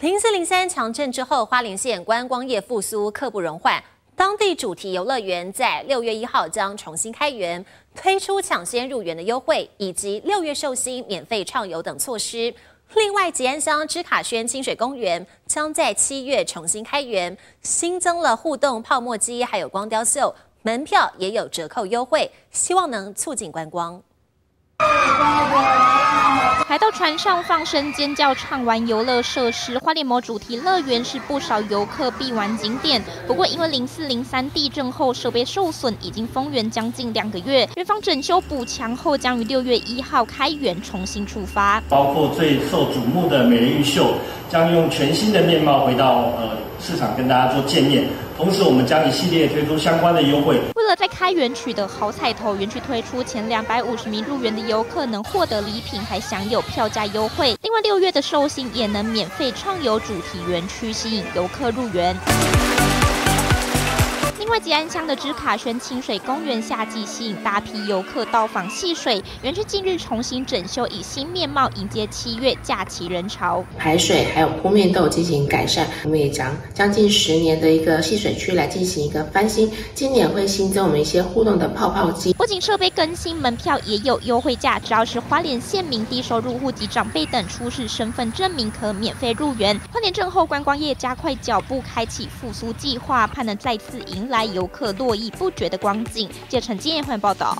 0403强震之后，花莲县观光业复苏刻不容缓。当地主题游乐园在6月1号将重新开园，推出抢先入园的优惠，以及6月寿星免费畅游等措施。 另外，吉安乡芝卡轩清水公园将在7月重新开园，新增了互动泡沫机，还有光雕秀，门票也有折扣优惠，希望能促进观光。来到船上放声尖叫，唱完游乐设施，花莲某主题乐园是不少游客必玩景点。不过，因为0403地震后设备受损，已经封园将近2个月，园方整修补强后，将于6月1号开园重新出发。包括最受瞩目的美人鱼秀，将用全新的面貌回到市场跟大家做见面。同时，我们将一系列推出相关的优惠。为了在开园取得好彩头，园区推出前250名入园的游客能获得礼品，还享有票价优惠。另外，6月的寿星也能免费畅游主题园区，吸引游客入园。 另外，吉安乡的芝卡轩清水公园夏季吸引大批游客到访戏水，园区近日重新整修，以新面貌迎接7月假期人潮。排水还有铺面都有进行改善，我们也将近10年的一个戏水区来进行一个翻新。今年会新增我们一些互动的泡泡机，不仅设备更新，门票也有优惠价，只要是花莲县民、低收入户及长辈等出示身份证明，可免费入园。花莲震后观光业加快脚步，开启复苏计划，盼能再次迎来游客络绎不绝的光景。记者陈建业报道。